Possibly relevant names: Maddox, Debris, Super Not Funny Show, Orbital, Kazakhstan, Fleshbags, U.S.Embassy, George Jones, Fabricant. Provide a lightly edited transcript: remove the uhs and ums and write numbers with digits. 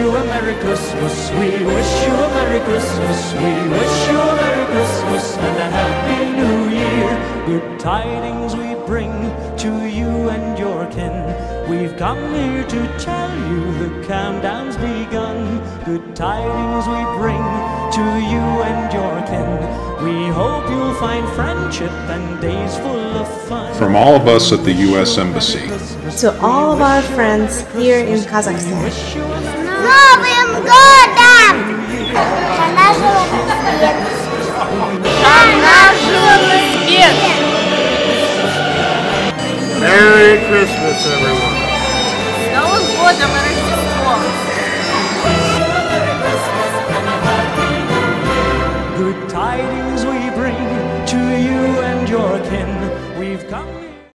you a Merry Christmas, we wish you a Merry Christmas, we wish you a Merry Christmas and a Happy New Year. Good tidings we bring to you and your kin. We've come here to tell you the countdown's begun. Good tidings we bring to you and your kin. We hope you'll find friendship and days full of fun. From all of us at the U.S. Embassy. To all of our friends here in Kazakhstan. Новым годом! До нашего света! До нашего света! Merry Christmas, everyone! С Новым годом и Рождеством! Tidings we bring to you and your kin. We've come